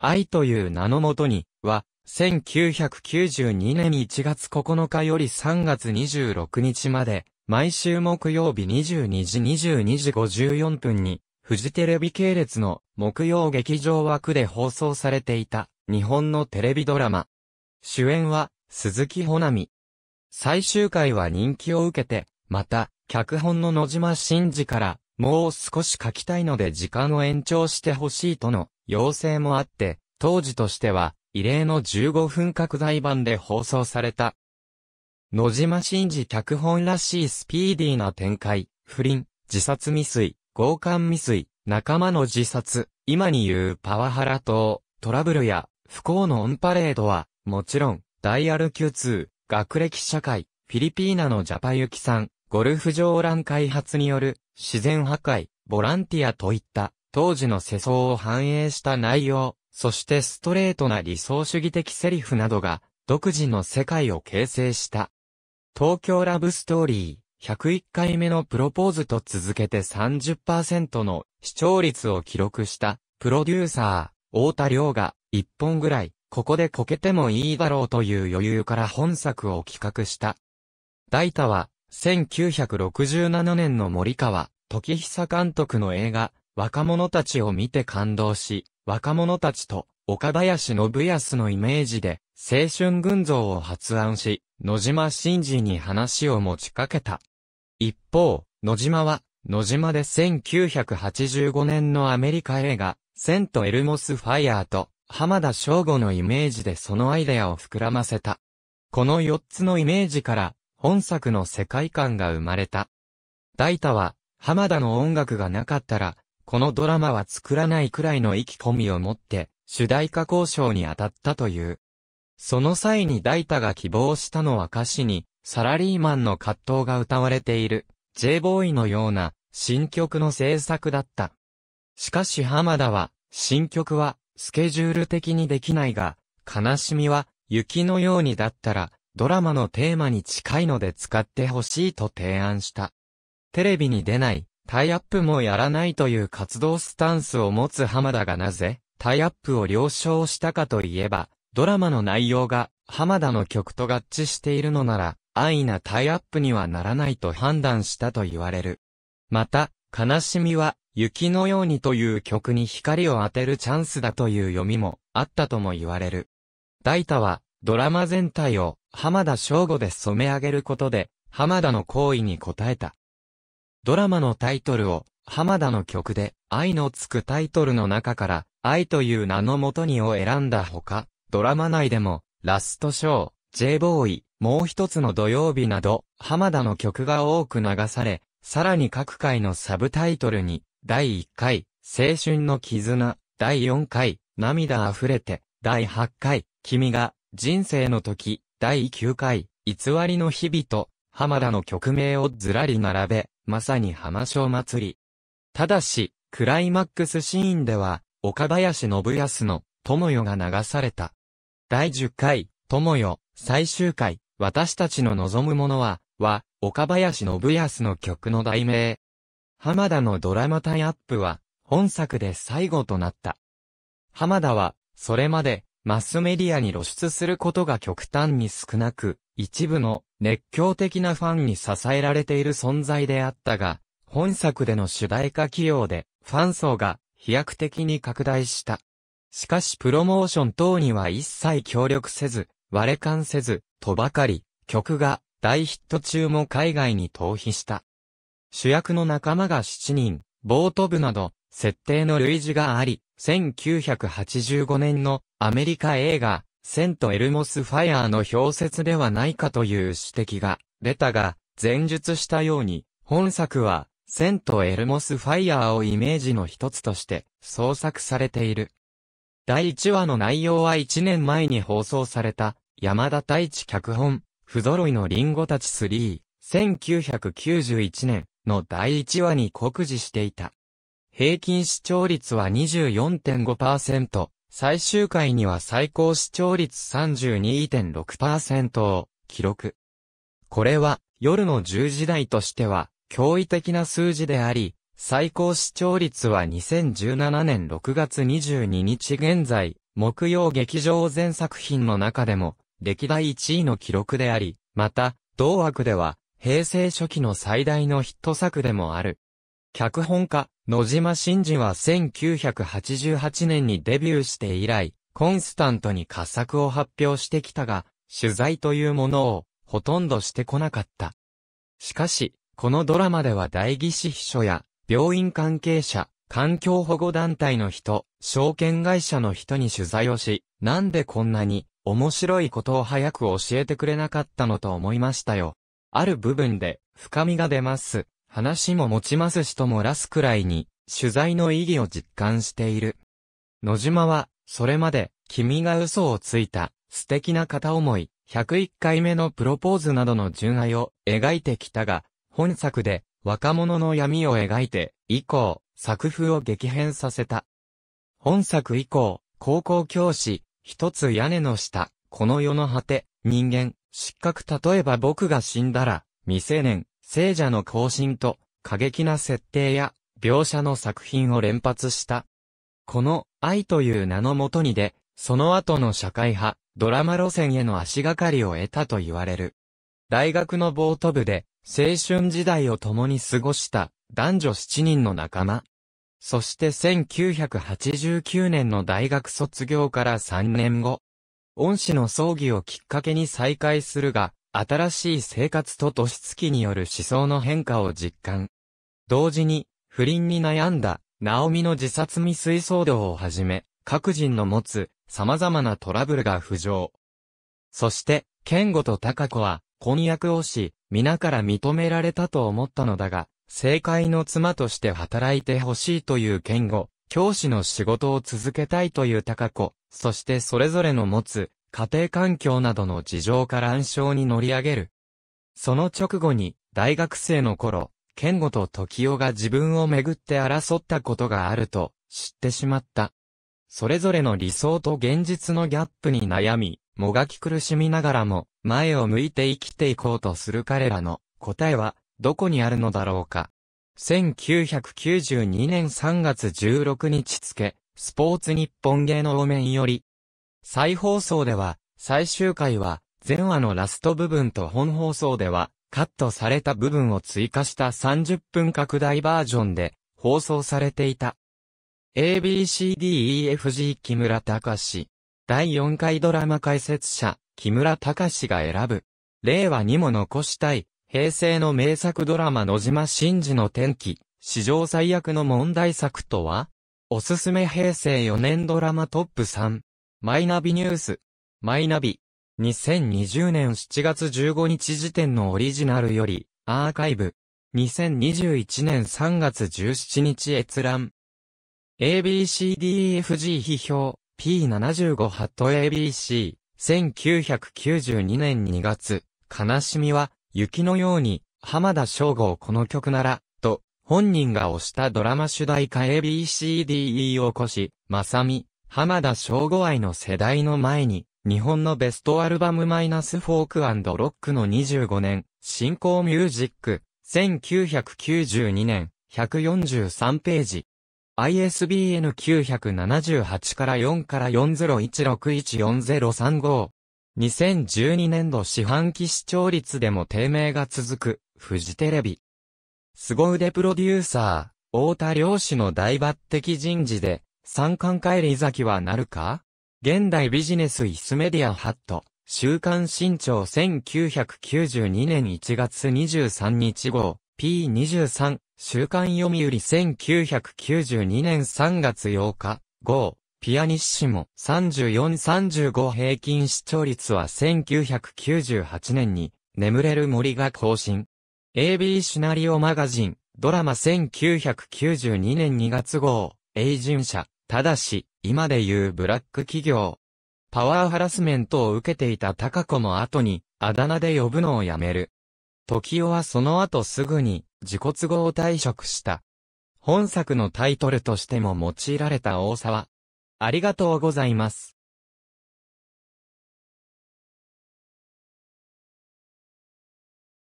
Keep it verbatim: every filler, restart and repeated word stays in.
愛という名のもとには、せんきゅうひゃくきゅうじゅうにねんいちがつここのかよりさんがつにじゅうろくにちまで、毎週木曜日にじゅうにじ にじゅうにじごじゅうよんぷんに、フジテレビ系列の木曜劇場枠で放送されていた日本のテレビドラマ。主演は鈴木保奈美。最終回は人気を受けて、また、脚本の野島伸司から、もう少し書きたいので時間を延長してほしいとの要請もあって、当時としては異例のじゅうごふん拡大版で放送された。野島伸司脚本らしいスピーディーな展開、不倫、自殺未遂。強姦未遂、仲間の自殺、今に言うパワハラ等、トラブルや不幸のオンパレードは、もちろん、ダイアル キューツー、学歴社会、フィリピーナのジャパユキさん、ゴルフ場乱開発による、自然破壊、ボランティアといった、当時の世相を反映した内容、そしてストレートな理想主義的セリフなどが、独自の世界を形成した。東京ラブストーリー。ひゃくいっかいめのプロポーズと続けて さんじゅっパーセント の視聴率を記録したプロデューサー、太田良がいっぽんぐらいここでこけてもいいだろうという余裕から本作を企画した。大田はせんきゅうひゃくろくじゅうななねんの森川時久監督の映画若者たちを見て感動し、若者たちと岡林信康のイメージで青春群像を発案し、野島伸司に話を持ちかけた。一方、野島は、野島でせんきゅうひゃくはちじゅうごねんのアメリカ映画、セントエルモスファイアーと、浜田省吾のイメージでそのアイデアを膨らませた。このよっつのイメージから、本作の世界観が生まれた。大田は、浜田の音楽がなかったら、このドラマは作らないくらいの意気込みを持って、主題歌交渉に当たったという。その際に大田が希望したのは歌詞に、サラリーマンの葛藤が歌われている、ジェイボーイ のような、新曲の制作だった。しかし浜田は、新曲は、スケジュール的にできないが、悲しみは、雪のようにだったら、ドラマのテーマに近いので使ってほしいと提案した。テレビに出ない、タイアップもやらないという活動スタンスを持つ浜田がなぜ、タイアップを了承したかといえば、ドラマの内容が浜田の曲と合致しているのなら安易なタイアップにはならないと判断したと言われる。また、悲しみは雪のようにという曲に光を当てるチャンスだという読みもあったとも言われる。大田はドラマ全体を浜田省吾で染め上げることで浜田の好意に応えた。ドラマのタイトルを浜田の曲で愛のつくタイトルの中から愛という名のもとにを選んだほか、ドラマ内でも、ラストショー、ジェイボーイ、もう一つの土曜日など、浜田の曲が多く流され、さらに各回のサブタイトルに、だいいっかい、青春の絆、だいよんかい、涙溢れて、だいはちかい、君が、人生の時、だいきゅうかい、偽りの日々と、浜田の曲名をずらり並べ、まさに浜省祭り。ただし、クライマックスシーンでは、岡林信康の、友よが流された。だいじゅっかい、友よ、最終回、私たちの望むものは、は、岡林信康の曲の題名。浜田のドラマタイアップは、本作で最後となった。浜田は、それまで、マスメディアに露出することが極端に少なく、一部の熱狂的なファンに支えられている存在であったが、本作での主題歌起用で、ファン層が飛躍的に拡大した。しかしプロモーション等には一切協力せず、割れ勘せず、とばかり、曲が大ヒット中も海外に逃避した。主役の仲間がしちにん、ボート部など、設定の類似があり、せんきゅうひゃくはちじゅうごねんのアメリカ映画、セントエルモスファイアーの氷説ではないかという指摘が出たが、前述したように、本作は、セントエルモスファイアーをイメージの一つとして、創作されている。だいいちわの内容はいちねんまえに放送された、山田太一脚本、不揃いのリンゴたちスリー、せんきゅうひゃくきゅうじゅういちねんのだいいちわに酷似していた。平均視聴率は にじゅうよんてんごパーセント、最終回には最高視聴率 さんじゅうにてんろくパーセント を記録。これは夜のじゅうじ台としては驚異的な数字であり、最高視聴率はにせんじゅうななねんろくがつにじゅうににち現在、木曜劇場全作品の中でも歴代いちいの記録であり、また、同枠では平成初期の最大のヒット作でもある。脚本家、野島伸司はせんきゅうひゃくはちじゅうはちねんにデビューして以来、コンスタントに佳作を発表してきたが、取材というものをほとんどしてこなかった。しかし、このドラマでは代議士秘書や病院関係者、環境保護団体の人、証券会社の人に取材をし、なんでこんなに面白いことを早く教えてくれなかったのと思いましたよ。ある部分で深みが出ます。話も持ちますしと漏らすくらいに取材の意義を実感している。野島は、それまで君が嘘をついた、素敵な片思い、ひゃくいっかいめのプロポーズなどの純愛を描いてきたが、本作で若者の闇を描いて以降、作風を激変させた。本作以降、高校教師、一つ屋根の下、この世の果て、人間、失格例えば僕が死んだら、未成年、聖者の行進と、過激な設定や描写の作品を連発した。この愛という名のもとにで、その後の社会派、ドラマ路線への足がかりを得たと言われる。大学のボート部で、青春時代を共に過ごした、男女しちにんの仲間。そしてせんきゅうひゃくはちじゅうきゅうねんの大学卒業からさんねんご、恩師の葬儀をきっかけに再会するが、新しい生活と年月による思想の変化を実感。同時に、不倫に悩んだ、直美の自殺未遂騒動をはじめ、各人の持つ、様々なトラブルが浮上。そして、健吾と貴子は、婚約をし、皆から認められたと思ったのだが、政界の妻として働いてほしいという健吾、教師の仕事を続けたいという貴子、そしてそれぞれの持つ、家庭環境などの事情から暗礁に乗り上げる。その直後に、大学生の頃、健吾と時代が自分をめぐって争ったことがあると知ってしまった。それぞれの理想と現実のギャップに悩み、もがき苦しみながらも、前を向いて生きていこうとする彼らの答えは、どこにあるのだろうか。せんきゅうひゃくきゅうじゅうにねんさんがつじゅうろくにち付、スポーツ日本芸能面より、再放送では、最終回は、前話のラスト部分と本放送では、カットされた部分を追加したさんじゅっぷん拡大バージョンで、放送されていた。エービーシーディーイーエフジー 木村隆史。だいよんかいドラマ解説者、木村隆史が選ぶ。令和にも残したい、平成の名作ドラマ野島伸司の転機、史上最悪の問題作とは？おすすめ平成よねんドラマトップさん。マイナビニュース。マイナビ。にせんにじゅうねんしちがつじゅうごにち時点のオリジナルより、アーカイブ。にせんにじゅういちねんさんがつじゅうしちにち閲覧。エービーシーディーエフジー 批評、ピーななじゅうご ハット エービーシー、せんきゅうひゃくきゅうじゅうにねんにがつ、悲しみは、雪のように、浜田省吾をこの曲なら、と、本人が推したドラマ主題歌 エービーシーディーイー を起こし、まさみ、浜田省吾愛の世代の前に、日本のベストアルバムマイナスフォーク&ロックのにじゅうごねん、新興ミュージック、せんきゅうひゃくきゅうじゅうにねん、ひゃくよんじゅうさんページ。アイエスビーエヌ きゅうななはちからよんからよんゼロいちろくいちよんゼロさんご。にせんじゅうにねんど四半期視聴率でも低迷が続く、フジテレビ。凄腕プロデューサー、太田良氏の大抜擢人事で、三冠返り咲きはなるか？現代ビジネスイスメディアハット、週刊新潮せんきゅうひゃくきゅうじゅうにねんいちがつにじゅうさんにち号、ピーにじゅうさん。週刊読売せんきゅうひゃくきゅうじゅうにねんさんがつようか号、ピアニッシモさんじゅうよん さんじゅうご平均視聴率はせんきゅうひゃくきゅうじゅうはちねんに眠れる森が更新。エービー シナリオマガジン、ドラマせんきゅうひゃくきゅうじゅうにねんにがつ号、エイジン社、ただし、今で言うブラック企業。パワーハラスメントを受けていた貴子も後に、あだ名で呼ぶのをやめる。時代はその後すぐに、自己都合を退職した。本作のタイトルとしても用いられた大沢。ありがとうございます。